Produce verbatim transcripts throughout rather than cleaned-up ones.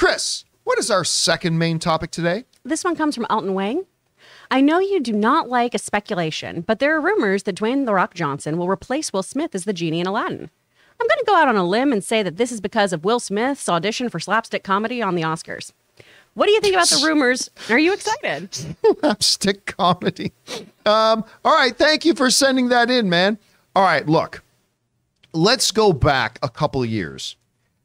Chris, what is our second main topic today? This one comes from Alton Wang. I know you do not like a speculation, but there are rumors that Dwayne The Rock Johnson will replace Will Smith as the genie in Aladdin. I'm going to go out on a limb and say that this is because of Will Smith's audition for slapstick comedy on the Oscars. What do you think about the rumors? Are you excited? Slapstick comedy. Um, all right. Thank you for sending that in, man. All right. Look, let's go back a couple of years.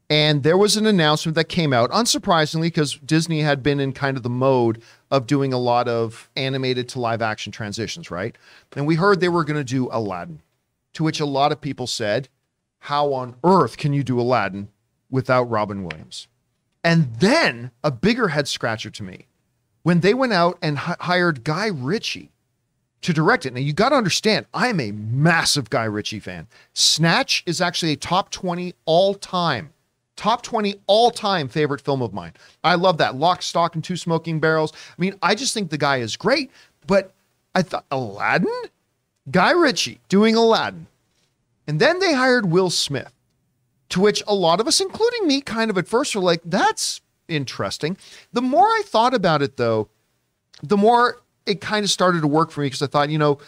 And there was an announcement that came out, unsurprisingly, because Disney had been in kind of the mode of doing a lot of animated to live action transitions, right? And we heard they were going to do Aladdin, to which a lot of people said, how on earth can you do Aladdin without Robin Williams? And then a bigger head scratcher to me, when they went out and h- hired Guy Ritchie to direct it. Now, you got to understand, I'm a massive Guy Ritchie fan. Snatch is actually a top twenty all time, top twenty all time favorite film of mine. I love that. Lock, Stock, and Two Smoking Barrels. I mean, I just think the guy is great, but I thought Aladdin? Guy Ritchie doing Aladdin. And then they hired Will Smith, to which a lot of us, including me, kind of at first were like, that's interesting. The more I thought about it, though, the more it kind of started to work for me, because I thought, you know,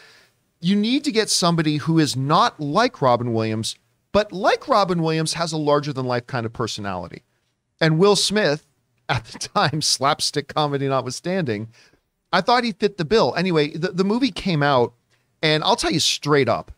you need to get somebody who is not like Robin Williams, but like Robin Williams has a larger-than-life kind of personality. And Will Smith, at the time, slapstick comedy notwithstanding, I thought he fit the bill. Anyway, the, the movie came out, and I'll tell you straight up,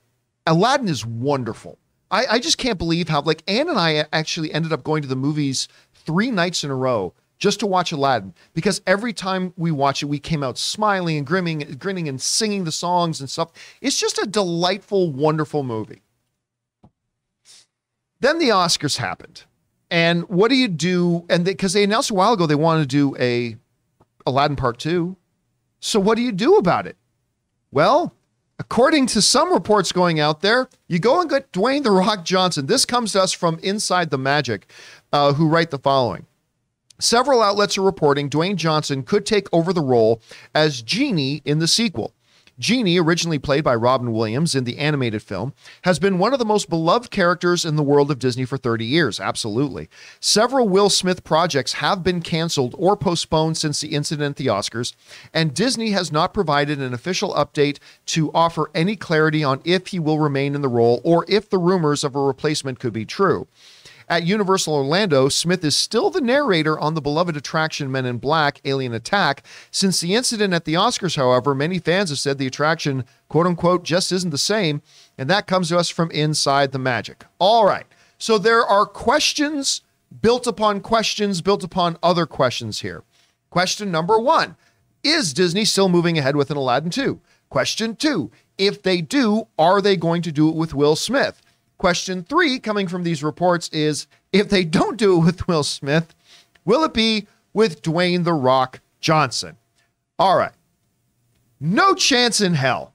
Aladdin is wonderful. I, I just can't believe how, like, Anne and I actually ended up going to the movies three nights in a row just to watch Aladdin, because every time we watch it, we came out smiling and grinning, grinning and singing the songs and stuff. It's just a delightful, wonderful movie. Then the Oscars happened. And what do you do? And because they, they announced a while ago they wanted to do a Aladdin Part two. So what do you do about it? Well, according to some reports going out there, you go and get Dwayne The Rock Johnson. This comes to us from Inside the Magic, uh, who write the following. Several outlets are reporting Dwayne Johnson could take over the role as Genie in the sequel. Genie, originally played by Robin Williams in the animated film, has been one of the most beloved characters in the world of Disney for thirty years. Absolutely. Several Will Smith projects have been canceled or postponed since the incident at the Oscars, and Disney has not provided an official update to offer any clarity on if he will remain in the role or if the rumors of a replacement could be true. At Universal Orlando, Smith is still the narrator on the beloved attraction Men in Black, Alien Attack. Since the incident at the Oscars, however, many fans have said the attraction, quote unquote, just isn't the same. And that comes to us from Inside the Magic. All right. So there are questions built upon questions built upon other questions here. Question number one, is Disney still moving ahead with an Aladdin two? Question two, if they do, are they going to do it with Will Smith? Question three, coming from these reports, is if they don't do it with Will Smith, will it be with Dwayne The Rock Johnson? All right. No chance in hell.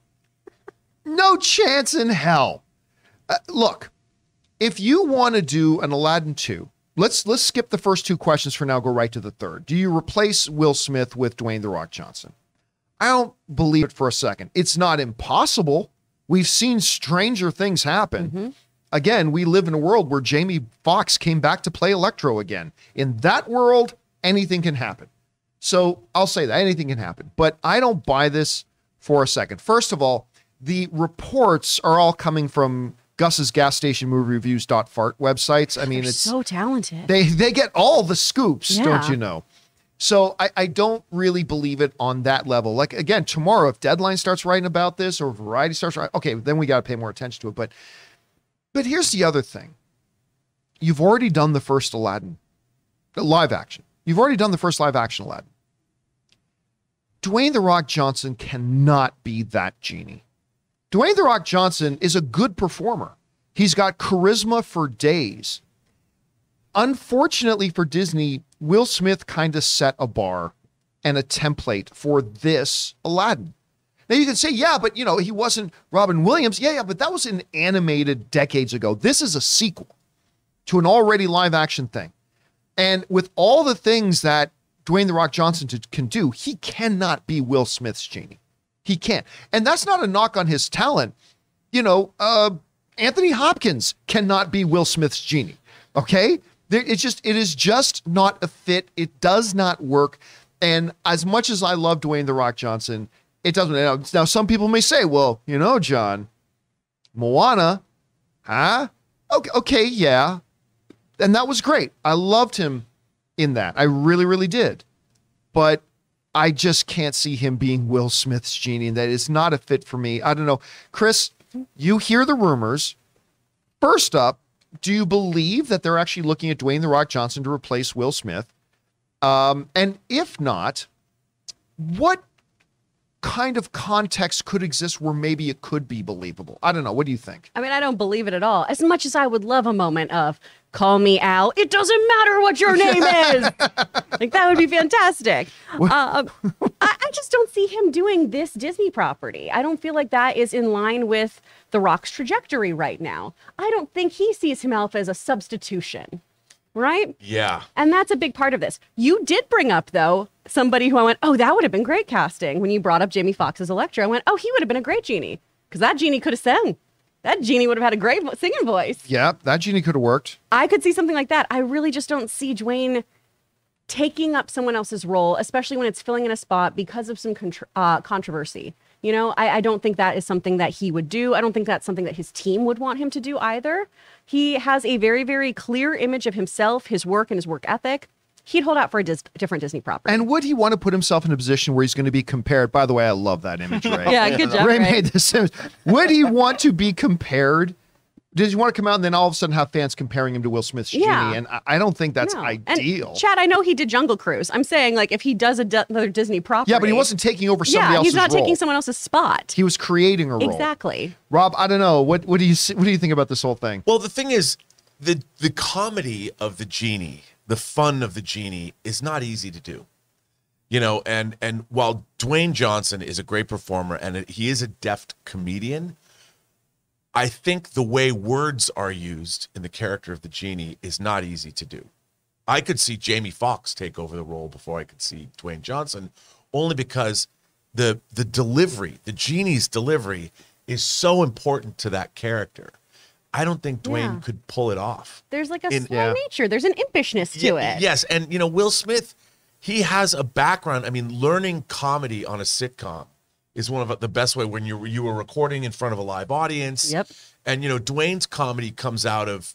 No chance in hell. Uh, look, if you want to do an Aladdin two, let's let's skip the first two questions for now, go right to the third. Do you replace Will Smith with Dwayne The Rock Johnson? I don't believe it for a second. It's not impossible. We've seen stranger things happen. Mm-hmm. Again, we live in a world where Jamie Foxx came back to play Electro again. In that world, anything can happen. So I'll say that anything can happen, but I don't buy this for a second. First of all, the reports are all coming from Gus's gas station movie reviews dot fart websites. I mean, They're it's so talented. They they get all the scoops, yeah. Don't you know? So I, I don't really believe it on that level. Like, again, tomorrow, if Deadline starts writing about this or Variety starts writing, okay, then we got to pay more attention to it. But But here's the other thing. You've already done the first Aladdin, live action. You've already done the first live action Aladdin. Dwayne The Rock Johnson cannot be that genie. Dwayne The Rock Johnson is a good performer. He's got charisma for days. Unfortunately for Disney, Will Smith kind of set a bar and a template for this Aladdin. Now, you can say, yeah, but, you know, he wasn't Robin Williams. Yeah, yeah, but that was an animated decades ago. This is a sequel to an already live-action thing. And with all the things that Dwayne The Rock Johnson t- can do, he cannot be Will Smith's genie. He can't. And that's not a knock on his talent. You know, uh, Anthony Hopkins cannot be Will Smith's genie, okay? It's just, it is just not a fit. It does not work. And as much as I love Dwayne The Rock Johnson, it doesn't. Now, some people may say, well, you know, John, Moana, huh? Okay, okay, yeah. And that was great. I loved him in that. I really, really did. But I just can't see him being Will Smith's genie. And that is not a fit for me. I don't know. Chris, you hear the rumors. First up, do you believe that they're actually looking at Dwayne The Rock Johnson to replace Will Smith? Um, and if not, what kind of context could exist where maybe it could be believable? I don't know. What do you think? I mean, I don't believe it at all. As much as I would love a moment of, call me Al, it doesn't matter what your name is. Like, that would be fantastic. Um, I, I just don't see him doing this Disney property. I don't feel like that is in line with The Rock's trajectory right now. I don't think he sees himself as a substitution. Right? Yeah. And that's a big part of this. You did bring up, though, somebody who I went, oh, that would have been great casting. When you brought up Jamie Foxx as Electro, I went, oh, he would have been a great genie. Because that genie could have sung. That genie would have had a great singing voice. Yeah, that genie could have worked. I could see something like that. I really just don't see Dwayne taking up someone else's role, especially when it's filling in a spot because of some contr uh, controversy. You know, I, I don't think that is something that he would do. I don't think that's something that his team would want him to do either. He has a very, very clear image of himself, his work, and his work ethic. He'd hold out for a dis different Disney property. And would he want to put himself in a position where he's going to be compared? By the way, I love that image, Ray. Yeah, good job, Ray. Ray made this image. Would he want to be compared? Does he want to come out and then all of a sudden have fans comparing him to Will Smith's genie? Yeah. And I don't think that's no. ideal. And Chad, I know he did Jungle Cruise. I'm saying, like, if he does another Disney property. Yeah, but he wasn't taking over somebody yeah, else's role. Yeah, he's not taking someone else's spot. He was creating a role. Exactly. Rob, I don't know. What, what, do you, what do you think about this whole thing? Well, the thing is, the, the comedy of the genie, the fun of the genie is not easy to do. You know, and, and while Dwayne Johnson is a great performer and he is a deft comedian, I think the way words are used in the character of the genie is not easy to do. I could see Jamie Foxx take over the role before I could see Dwayne Johnson, only because the the delivery, the genie's delivery, is so important to that character. I don't think Dwayne yeah. could pull it off. There's like a in, slow yeah. nature. There's an impishness to y it. Yes, and you know, Will Smith, he has a background. I mean, learning comedy on a sitcom is one of the best way when you you were recording in front of a live audience. Yep. And you know, Dwayne's comedy comes out of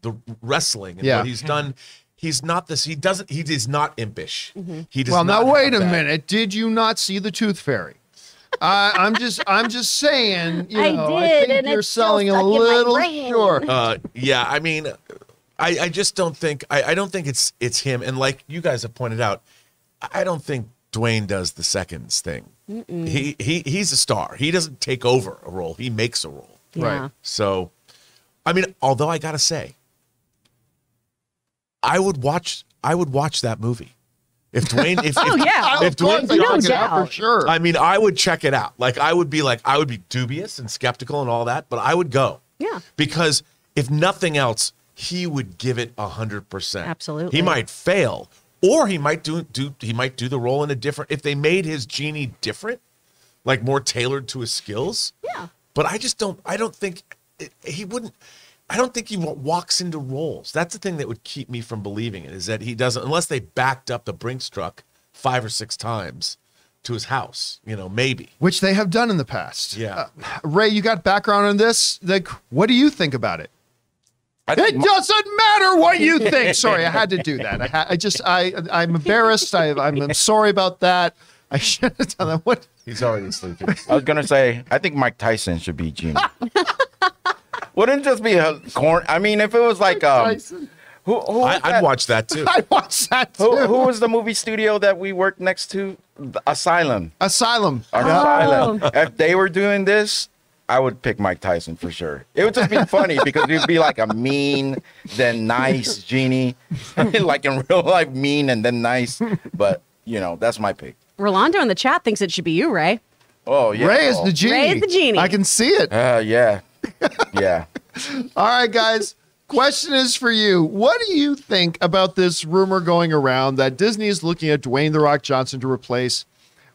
the wrestling and yeah. what he's done. He's not this. He doesn't. He is not impish. Mm-hmm. He does. Well, not now wait a that. minute. Did you not see the Tooth Fairy? uh, I'm just I'm just saying. You I know, did. I think and you're selling a little short. Uh, yeah. I mean, I I just don't think I I don't think it's it's him. And like you guys have pointed out, I don't think Dwayne does the seconds thing. Mm-mm. He he he's a star. He doesn't take over a role. He makes a role. Yeah. Right. So, I mean, although I gotta say, I would watch I would watch that movie if Dwayne. If, oh if, yeah, if Dwayne no doubt for sure. I mean, I would check it out. Like I would be like I would be dubious and skeptical and all that, but I would go. Yeah. Because if nothing else, he would give it a hundred percent. Absolutely. He might fail. Or he might do do he might do the role in a different if they made his genie different, like more tailored to his skills. Yeah. But I just don't I don't think it, he wouldn't. I don't think he walks into roles. That's the thing that would keep me from believing it is that he doesn't unless they backed up the Brinks truck five or six times to his house. You know, maybe which they have done in the past. Yeah. Uh, Ray, you got background on this. Like, what do you think about it? It doesn't matter what you think. Sorry, I had to do that. I, ha I just, I, I'm embarrassed. I, I'm, I'm sorry about that. I should have done that. What? He's already sleeping. I was going to say, I think Mike Tyson should be genie. Wouldn't it just be a corn. I mean, if it was like, um, who, who I, I'd watch that too. I'd watch that too. Who, who was the movie studio that we worked next to? The Asylum. Asylum. Oh. Asylum. If they were doing this, I would pick Mike Tyson for sure. It would just be funny because it would be like a mean, then nice genie. Like in real life, mean and then nice. But, you know, that's my pick. Rolando in the chat thinks it should be you, Ray. Oh, yeah. Ray is the genie. Ray is the genie. I can see it. Uh, yeah. Yeah. All right, guys. Question is for you. What do you think about this rumor going around that Disney is looking at Dwayne The Rock Johnson to replace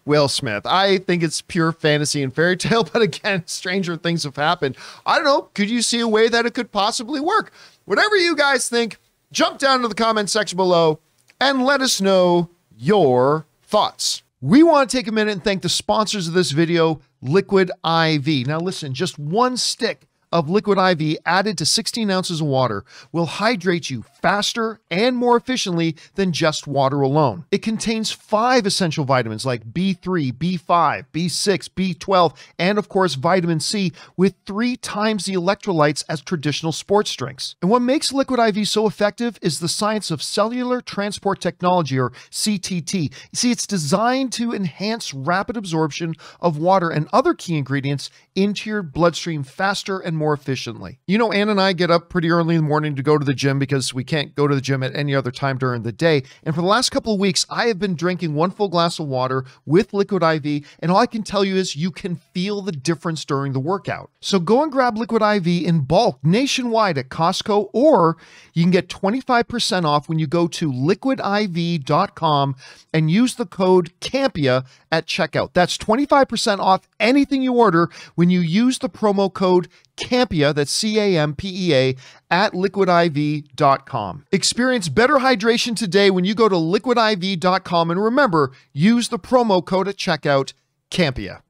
Will Smith? I think it's pure fantasy and fairy tale, but again, stranger things have happened. I don't know. Could you see a way that it could possibly work? Whatever you guys think, jump down to the comment section below and let us know your thoughts. We want to take a minute and thank the sponsors of this video, Liquid I V. Now listen, just one stick of Liquid I V added to sixteen ounces of water will hydrate you faster and more efficiently than just water alone. It contains five essential vitamins like B three, B five, B six, B twelve, and of course vitamin C, with three times the electrolytes as traditional sports drinks. And what makes Liquid I V so effective is the science of cellular transport technology, or C T T. You see, it's designed to enhance rapid absorption of water and other key ingredients into your bloodstream faster and more efficiently. You know, Ann and I get up pretty early in the morning to go to the gym because we can't go to the gym at any other time during the day. And for the last couple of weeks, I have been drinking one full glass of water with Liquid I V. And all I can tell you is you can feel the difference during the workout. So go and grab Liquid I V in bulk nationwide at Costco, or you can get twenty-five percent off when you go to liquid I V dot com and use the code CAMPIA at checkout. That's twenty-five percent off anything you order when you use the promo code CAMPIA, that's C A M P E A, at liquid I V dot com. Experience better hydration today when you go to liquid I V dot com. And remember, use the promo code at checkout, CAMPIA.